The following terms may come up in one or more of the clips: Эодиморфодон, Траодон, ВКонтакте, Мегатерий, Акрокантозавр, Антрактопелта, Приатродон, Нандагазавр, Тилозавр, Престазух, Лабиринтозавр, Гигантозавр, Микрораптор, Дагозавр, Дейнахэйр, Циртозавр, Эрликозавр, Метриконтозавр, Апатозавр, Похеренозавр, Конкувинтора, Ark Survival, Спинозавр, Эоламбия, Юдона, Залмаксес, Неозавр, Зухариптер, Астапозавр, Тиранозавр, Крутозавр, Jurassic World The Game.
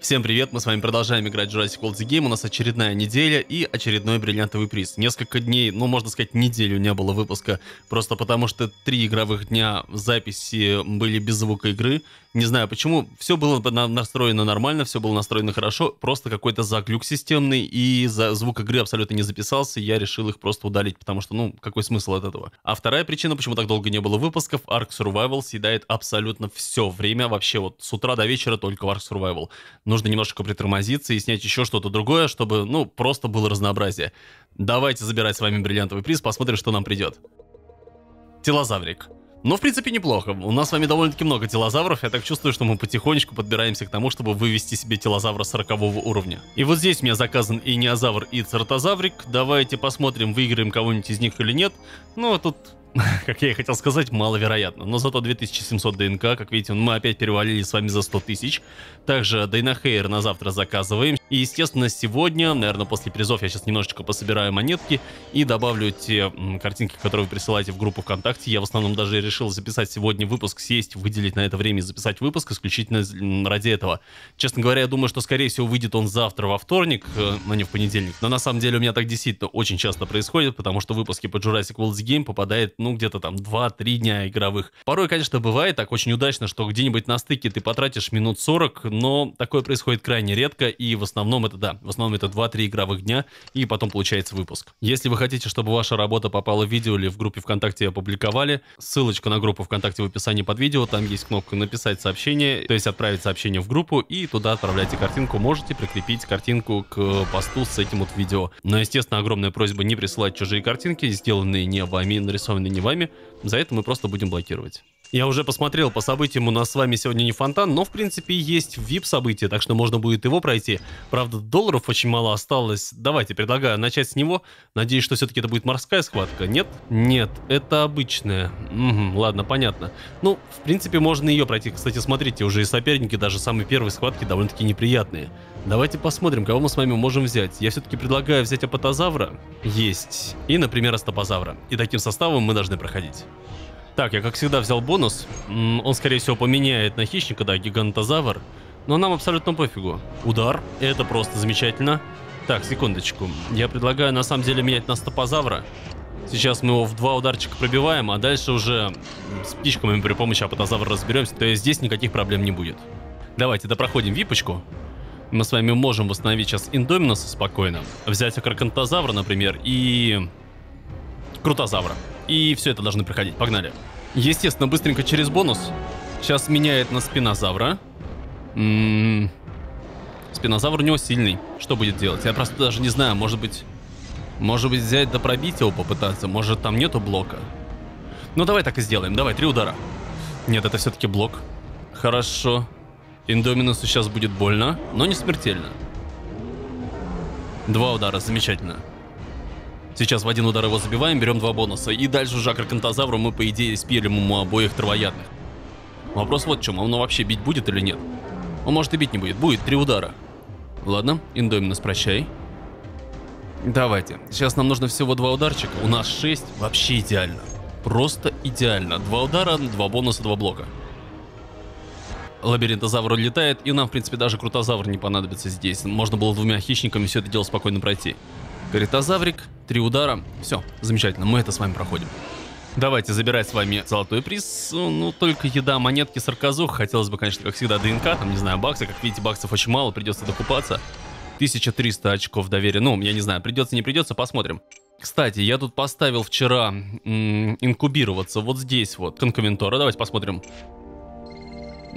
Всем привет, мы с вами продолжаем играть в Jurassic World The Game, у нас очередная неделя и очередной бриллиантовый приз. Несколько дней, ну можно сказать неделю не было выпуска, просто потому что 3 игровых дня записи были без звука игры. Не знаю почему, все было настроено нормально, все было настроено хорошо, просто какой-то заглюк системный и звук игры абсолютно не записался, я решил их просто удалить, потому что ну какой смысл от этого. А вторая причина, почему так долго не было выпусков, Ark Survival съедает абсолютно все время, вообще вот с утра до вечера только в Ark Survival. Нужно немножечко притормозиться и снять еще что-то другое, чтобы, ну, просто было разнообразие. Давайте забирать с вами бриллиантовый приз, посмотрим, что нам придет. Тилозаврик. Ну, в принципе, неплохо. У нас с вами довольно-таки много тилозавров. Я так чувствую, что мы потихонечку подбираемся к тому, чтобы вывести себе тилозавра 40 уровня. И вот здесь у меня заказан и неозавр, и циртозаврик. Давайте посмотрим, выиграем кого-нибудь из них или нет. Ну, а тут... Как я и хотел сказать, маловероятно. Но зато 2700 ДНК, как видите, мы опять перевалили с вами за 100 тысяч. Также Дейнахэйр на завтра заказываем. И, естественно, сегодня, наверное, после призов я сейчас немножечко пособираю монетки и добавлю те картинки, которые вы присылаете в группу ВКонтакте. Я в основном даже решил записать сегодня выпуск, сесть, выделить на это время и записать выпуск исключительно ради этого. Честно говоря, я думаю, что, скорее всего, выйдет он завтра во вторник, но не в понедельник. Но на самом деле у меня так действительно очень часто происходит, потому что выпуски по Jurassic World The Game попадает, ну, где-то там 2-3 дня игровых. Порой, конечно, бывает так очень удачно, что где-нибудь на стыке ты потратишь минут 40, но такое происходит крайне редко, и в основном это, да, в основном это 2-3 игровых дня, и потом получается выпуск. Если вы хотите, чтобы ваша работа попала в видео или в группе ВКонтакте опубликовали, ссылочка на группу ВКонтакте в описании под видео, там есть кнопка «Написать сообщение», то есть отправить сообщение в группу, и туда отправляйте картинку, можете прикрепить картинку к посту с этим вот видео. Но, естественно, огромная просьба не присылать чужие картинки, сделанные не вами, нарисованные не вами, за это мы просто будем блокировать. Я уже посмотрел по событиям, у нас с вами сегодня не фонтан, но в принципе есть VIP-событие, так что можно будет его пройти. Правда, долларов очень мало осталось, давайте, предлагаю начать с него. Надеюсь, что все-таки это будет морская схватка, нет? Нет, это обычная. Ладно, понятно. Ну, в принципе, можно ее пройти. Кстати, смотрите, уже и соперники, даже самые первые схватки довольно-таки неприятные. Давайте посмотрим, кого мы с вами можем взять. Я все-таки предлагаю взять апатозавра, есть, и, например, астопозавра. И таким составом мы должны проходить. Так, я как всегда взял бонус, он скорее всего поменяет на хищника, да, гигантозавр, но нам абсолютно пофигу. Удар, это просто замечательно. Так, секундочку, я предлагаю на самом деле менять на стопозавра. Сейчас мы его в 2 ударчика пробиваем, а дальше уже с птичками при помощи апатозавра разберемся, то есть здесь никаких проблем не будет. Давайте допроходим випочку. Мы с вами можем восстановить сейчас Индоминуса спокойно, взять акрокантозавра, например, и крутозавра. И все это должны проходить. Погнали. Естественно, быстренько через бонус. Сейчас меняет на спинозавра. Спинозавр у него сильный. Что будет делать? Я просто даже не знаю. Может быть взять да пробить его попытаться. Может там нету блока. Ну давай так и сделаем. Давай 3 удара. Нет, это все-таки блок. Хорошо. Индоминусу сейчас будет больно, но не смертельно. 2 удара. Замечательно. Сейчас в 1 удар его забиваем, берем 2 бонуса. И дальше уже акрокантозавру мы, по идее, спилим ему обоих травоядных. Вопрос вот в чем, он вообще бить будет или нет? Он может и бить не будет, будет 3 удара. Ладно, Индоминус, прощай. Давайте, сейчас нам нужно всего 2 ударчика, у нас 6, вообще идеально. Просто идеально, 2 удара, 2 бонуса, 2 блока. Лабиринтозавр улетает, и нам, в принципе, даже крутозавр не понадобится здесь. Можно было 2 хищниками все это дело спокойно пройти. Критозаврик, 3 удара, все, замечательно, мы это с вами проходим. Давайте забирать с вами золотой приз, ну только еда, монетки, сарказух, хотелось бы, конечно, как всегда, ДНК, там, не знаю, баксы, как видите, баксов очень мало, придется докупаться. 1300 очков доверия, ну, я не знаю, придется, не придется, посмотрим. Кстати, я тут поставил вчера инкубироваться, вот здесь вот, конкувинтора, давайте посмотрим.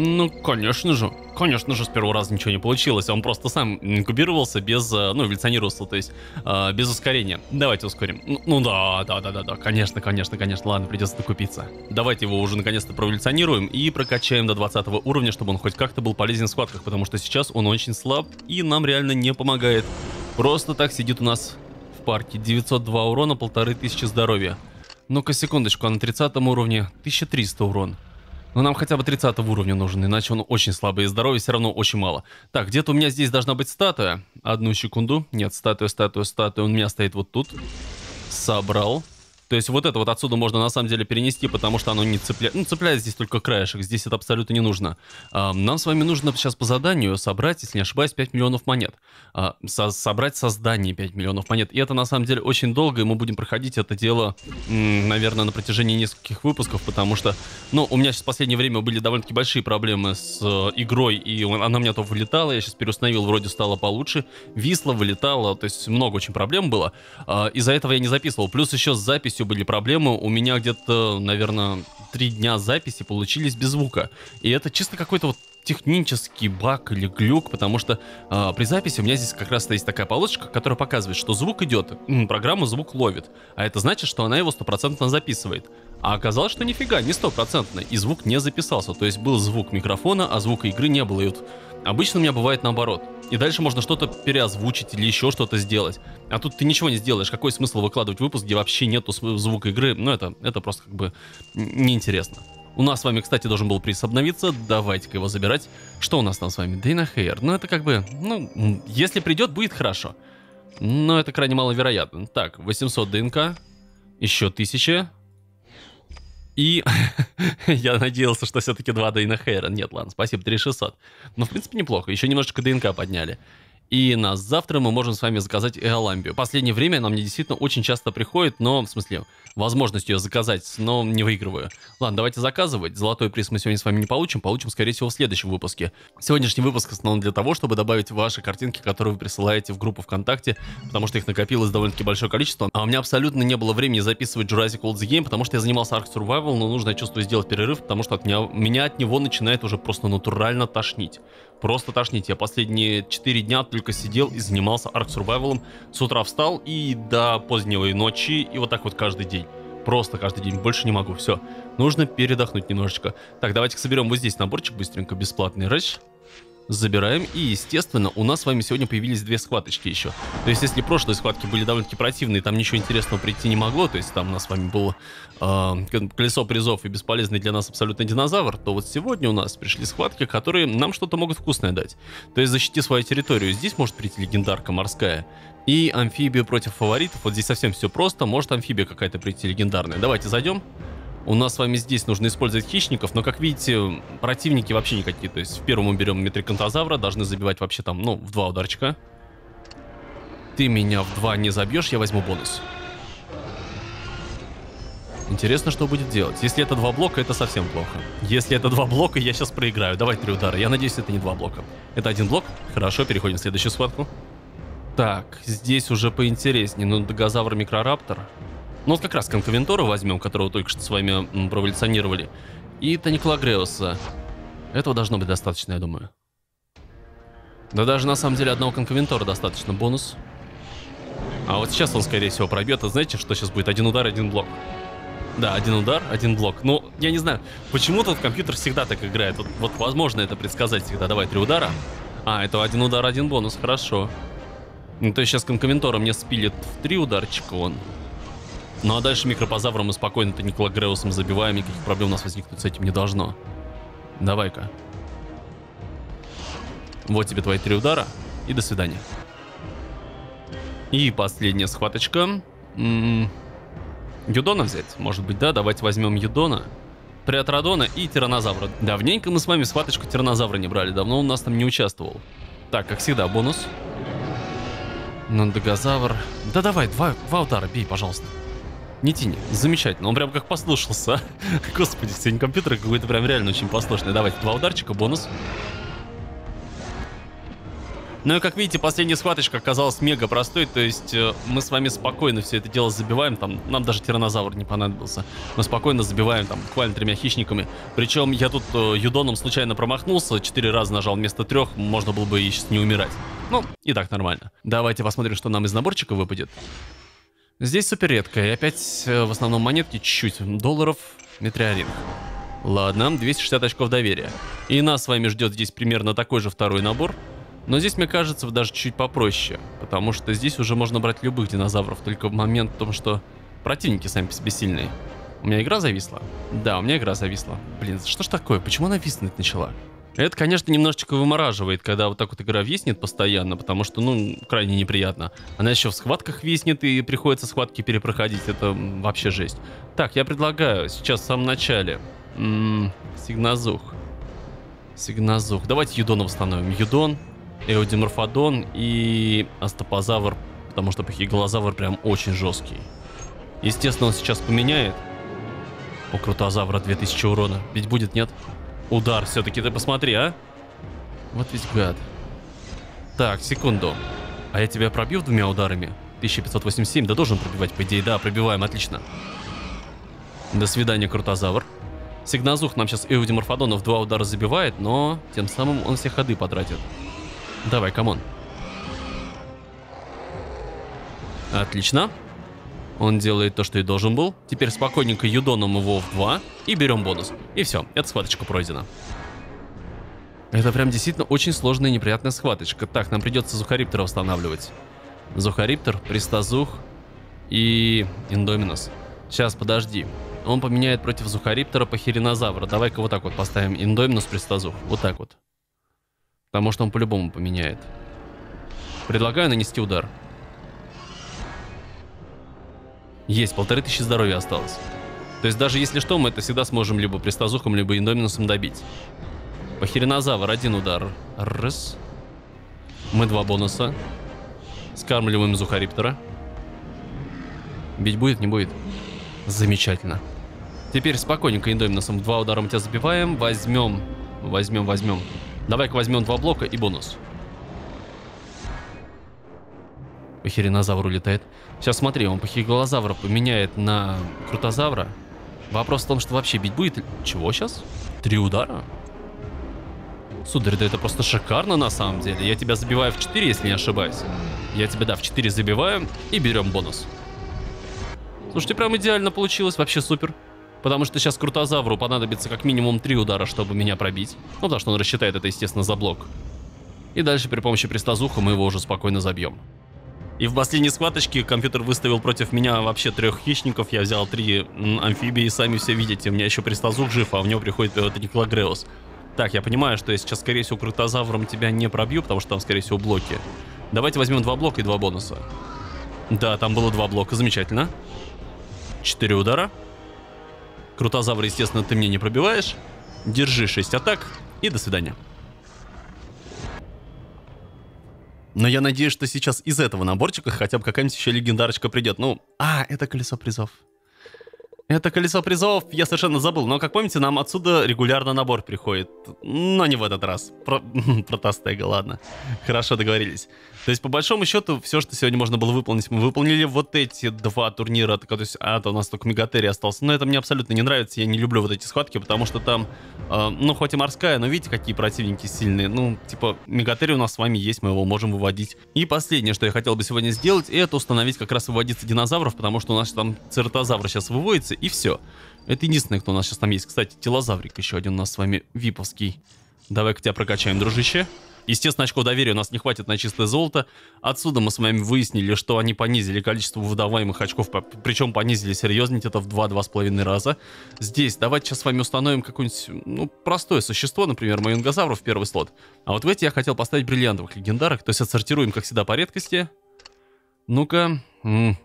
Ну, конечно же, с первого раза ничего не получилось. Он просто сам инкубировался без, ну, эволюционировался, то есть без ускорения. Давайте ускорим. Ну да, конечно, ладно, придется докупиться. Давайте его уже наконец-то проэволюционируем и прокачаем до 20 уровня, чтобы он хоть как-то был полезен в схватках, потому что сейчас он очень слаб и нам реально не помогает. Просто так сидит у нас в парке. 902 урона, 1500 здоровья. Ну-ка, секундочку, а на 30 уровне 1300 урон. Но нам хотя бы 30 уровня нужен, иначе он очень слабый, и здоровья все равно очень мало. Так, где-то у меня здесь должна быть статуя. Одну секунду. Нет, статуя. У меня стоит вот тут. Собрал. То есть вот это вот отсюда можно на самом деле перенести, потому что оно не цепляет. Ну, цепляет здесь только краешек, здесь это абсолютно не нужно. Нам с вами нужно сейчас по заданию собрать, если не ошибаюсь, 5 миллионов монет. Собрать создание 5 миллионов монет. И это на самом деле очень долго, и мы будем проходить это дело, наверное, на протяжении нескольких выпусков, потому что, ну, у меня сейчас в последнее время были довольно-таки большие проблемы с игрой, и она у меня то вылетала, я сейчас переустановил, вроде стало получше. Висла, вылетала, то есть много очень проблем было. Из-за этого я не записывал. Плюс еще с записью были проблемы, у меня где-то, наверное, 3 дня записи получились без звука, и это чисто какой-то вот технический баг или глюк, потому что при записи у меня здесь как раз есть такая полосочка, которая показывает, что звук идет, программа звук ловит, а это значит, что она его стопроцентно записывает, а оказалось, что нифига, не стопроцентно, и звук не записался, то есть был звук микрофона, а звука игры не было, и вот обычно у меня бывает наоборот. И дальше можно что-то переозвучить или еще что-то сделать. А тут ты ничего не сделаешь. Какой смысл выкладывать выпуск, где вообще нету звука игры? Ну, это просто как бы неинтересно. У нас с вами, кстати, должен был приз обновиться. Давайте-ка его забирать. Что у нас там с вами? Дейнахэйр. Ну, это как бы... Ну, если придет, будет хорошо. Но это крайне маловероятно. Так, 800 ДНК. Еще 1000. И я надеялся, что все-таки 2 Дейнахэйра. Нет, ладно, спасибо, 3600. Но, в принципе, неплохо. Еще немножечко ДНК подняли. И на завтра мы можем с вами заказать Эоламбию. Последнее время она мне действительно очень часто приходит, но, в смысле, возможность ее заказать, но не выигрываю. Ладно, давайте заказывать. Золотой приз мы сегодня с вами не получим. Получим, скорее всего, в следующем выпуске. Сегодняшний выпуск основан для того, чтобы добавить ваши картинки, которые вы присылаете в группу ВКонтакте, потому что их накопилось довольно-таки большое количество. А у меня абсолютно не было времени записывать Jurassic World The Game, потому что я занимался Ark Survival, но нужно, я чувствую, сделать перерыв, потому что меня от него начинает уже просто натурально тошнить. Просто тошнить. Я последние 4 дня только сидел и занимался Ark Survival. С утра встал и до поздней ночи. И вот так вот каждый день. Просто каждый день. Больше не могу. Все. Нужно передохнуть немножечко. Так, давайте-ка соберем вот здесь наборчик быстренько. Бесплатный рэш. Забираем. И, естественно, у нас с вами сегодня появились 2 схваточки еще. То есть, если прошлые схватки были довольно-таки противные, там ничего интересного прийти не могло, то есть там у нас с вами было колесо призов и бесполезный для нас абсолютно динозавр, то вот сегодня у нас пришли схватки, которые нам что-то могут вкусное дать. То есть, защити свою территорию. Здесь может прийти легендарка морская. И амфибия против фаворитов. Вот здесь совсем все просто. Может амфибия какая-то прийти легендарная. Давайте зайдем. У нас с вами здесь нужно использовать хищников, но, как видите, противники вообще никакие. То есть в первом мы берем Метриконтозавра, должны забивать вообще там, ну, в 2 ударчика. Ты меня в 2 не забьешь, я возьму бонус. Интересно, что будет делать. Если это 2 блока, это совсем плохо. Если это 2 блока, я сейчас проиграю. Давай 3 удара. Я надеюсь, это не 2 блока. Это 1 блок. Хорошо, переходим в следующую схватку. Так, здесь уже поинтереснее. Ну, Дагозавр, Микрораптор. Ну вот как раз Конкувинтора возьмем, которого только что с вами проволюционировали. И Таникулагреуса. Этого должно быть достаточно, я думаю. Да даже на самом деле одного Конкувинтора достаточно. Бонус. А вот сейчас он, скорее всего, пробьет. А знаете, что сейчас будет? 1 удар, 1 блок. Да, 1 удар, 1 блок. Ну, я не знаю, почему-то компьютер всегда так играет. Вот возможно это предсказать всегда. Давай 3 удара. А, это 1 удар, 1 бонус. Хорошо. Ну, то есть сейчас Конкувинтора мне спилит в 3 ударчика он. Ну а дальше микропозавром мы спокойно Таникулагреусом забиваем, никаких проблем у нас возникнуть с этим не должно. Давай-ка. Вот тебе твои 3 удара, и до свидания. И последняя схваточка. Юдона взять, может быть, да? Давайте возьмем Юдона, Приатродона и Тиранозавра. Давненько мы с вами схваточку Тиранозавра не брали, давно он у нас там не участвовал. Так, как всегда, бонус. Нандагазавр. Да давай, 2 удара, бей, пожалуйста. Не тяни. Замечательно. Он прям как послушался. Господи, сегодня компьютер какой-то прям реально очень послушный. Давайте 2 ударчика, бонус. Ну и как видите, последняя схваточка оказалась мега простой. То есть мы с вами спокойно все это дело забиваем. Там нам даже тиранозавр не понадобился. Мы спокойно забиваем там буквально 3 хищниками. Причем я тут юдоном случайно промахнулся. 4 раза нажал вместо 3. Можно было бы и сейчас не умирать. Ну, и так нормально. Давайте посмотрим, что нам из наборчика выпадет. Здесь супер редко, и опять в основном монетки чуть-чуть, долларов, метеорит. Ладно, 260 очков доверия. И нас с вами ждет здесь примерно такой же 2-й набор. Но здесь, мне кажется, даже чуть попроще, потому что здесь уже можно брать любых динозавров. Только момент в том, что противники сами по себе сильные. У меня игра зависла? Да, у меня игра зависла. Блин, что ж такое? Почему она виснуть начала? Это, конечно, немножечко вымораживает, когда вот так вот игра виснет постоянно, потому что, ну, крайне неприятно. Она еще в схватках виснет, и приходится схватки перепроходить. Это вообще жесть. Так, я предлагаю сейчас в самом начале. Сигнозух. Сигнозух. Давайте Юдона восстановим. Юдон, Эодиморфодон и Астапозавр, потому что Похеренозавр прям очень жесткий. Естественно, он сейчас поменяет. У Крутозавра 2000 урона. Ведь будет, нет? Удар, все-таки ты посмотри, а? Вот ведь гад. Так, секунду. А я тебя пробью двумя ударами? 1587, да должен пробивать, по идее. Да, пробиваем, отлично. До свидания, Крутозавр. Сигнозух нам сейчас Эодиморфодона в 2 удара забивает, но тем самым он все ходы потратит. Давай, камон. Отлично. Он делает то, что и должен был. Теперь спокойненько Юдоном его в 2 и берем бонус. И все, эта схваточка пройдена. Это прям действительно очень сложная и неприятная схваточка. Так, нам придется Зухариптера восстанавливать. Зухариптер, Престазух и Индоминус. Сейчас, подожди. Он поменяет против Зухариптера Похеренозавра. Давай-ка вот так вот поставим Индоминус, Престазух. Вот так вот. Потому что он по-любому поменяет. Предлагаю нанести удар. Есть, 1500 здоровья осталось. То есть даже если что, мы это всегда сможем либо Престазухом, либо Индоминусом добить. Похеренозавр, 1 удар. Раз. Мы 2 бонуса. Скармливаем Зухариптера. Бить будет, не будет? Замечательно. Теперь спокойненько Индоминусом 2 удара мы тебя забиваем. Возьмем. Давай-ка возьмем 2 блока и бонус. Похеренозавр улетает. Сейчас смотри, он Похеренозавра поменяет на Крутозавра. Вопрос в том, что вообще бить будет... Чего сейчас? 3 удара? Сударь, да это просто шикарно на самом деле. Я тебя забиваю в 4, если не ошибаюсь. Я тебя, да, в 4 забиваю и берем бонус. Слушайте, прям идеально получилось, вообще супер. Потому что сейчас Крутозавру понадобится как минимум 3 удара, чтобы меня пробить. Ну, потому что он рассчитает это, естественно, за блок. И дальше при помощи Престазуха мы его уже спокойно забьем. И в последней схваточке компьютер выставил против меня вообще 3 хищников. Я взял 3 амфибии, сами все видите. У меня еще Престазух жив, а у него приходит Таникулагреус. Так, я понимаю, что я сейчас, скорее всего, Крутозавром тебя не пробью, потому что там, скорее всего, блоки. Давайте возьмем 2 блока и 2 бонуса. Да, там было 2 блока, замечательно. 4 удара. Крутозавр, естественно, ты мне не пробиваешь. Держи 6 атак и до свидания. Но я надеюсь, что сейчас из этого наборчика хотя бы какая-нибудь еще легендарочка придет. Ну, это колесо призов. Это колесо призов, я совершенно забыл. Но, как помните, нам отсюда регулярно набор приходит. Но не в этот раз. Протастега, ладно. Хорошо, договорились. То есть, по большому счету, все, что сегодня можно было выполнить, мы выполнили. Вот эти 2 турнира. То есть, то у нас только Мегатерий остался. Но это мне абсолютно не нравится. Я не люблю вот эти схватки, потому что там, ну, хоть и морская, но видите, какие противники сильные. Ну, типа, Мегатерий у нас с вами есть, мы его можем выводить. И последнее, что я хотел бы сегодня сделать, это установить как раз выводиться динозавров, потому что у нас там Циртозавр сейчас выводится. И все. Это единственное, кто у нас сейчас там есть. Кстати, Тилозаврик еще один у нас с вами виповский. Давай-ка тебя прокачаем, дружище. Естественно, очков доверия у нас не хватит на чистое золото. Отсюда мы с вами выяснили, что они понизили количество выдаваемых очков. Причем понизили серьезнее, это в 2-2,5 раза. Здесь давайте сейчас с вами установим какое-нибудь, ну, простое существо. Например, мою Неозавру в 1 слот. А вот в эти я хотел поставить бриллиантовых легендарок. То есть отсортируем, как всегда, по редкости. Ну-ка...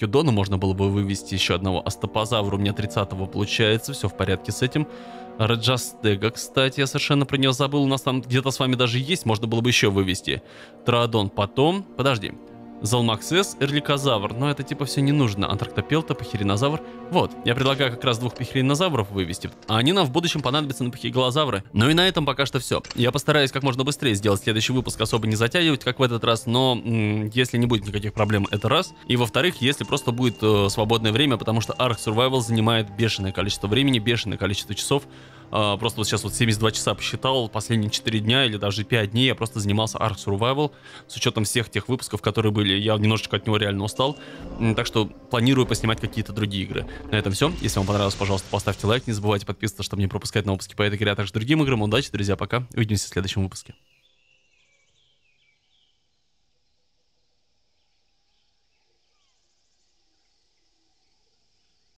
Юдону можно было бы вывести еще одного. Астапозавра у меня 30-го получается. Все в порядке с этим. Раджастега, кстати, я совершенно про нее забыл. У нас там где-то с вами даже есть. Можно было бы еще вывести. Траодон потом. Подожди. Залмаксес, Эрликозавр. Но это типа все не нужно. Антрактопелта, Похеренозавр. Вот. Я предлагаю как раз 2 Похеренозавров вывести. А они нам в будущем понадобятся на Похеренозавры. Ну и на этом пока что все. Я постараюсь как можно быстрее сделать следующий выпуск, особо не затягивать, как в этот раз. Но если не будет никаких проблем, это раз. И во-вторых, если просто будет свободное время, потому что Ark Survival занимает бешеное количество времени, бешеное количество часов. Просто вот сейчас вот 72 часа посчитал, последние 4 дня или даже 5 дней я просто занимался Ark Survival, с учетом всех тех выпусков, которые были, я немножечко от него реально устал, так что планирую поснимать какие-то другие игры. На этом все, если вам понравилось, пожалуйста, поставьте лайк, не забывайте подписываться, чтобы не пропускать на выпуски по этой игре, а также другим играм. Удачи, друзья, пока, увидимся в следующем выпуске.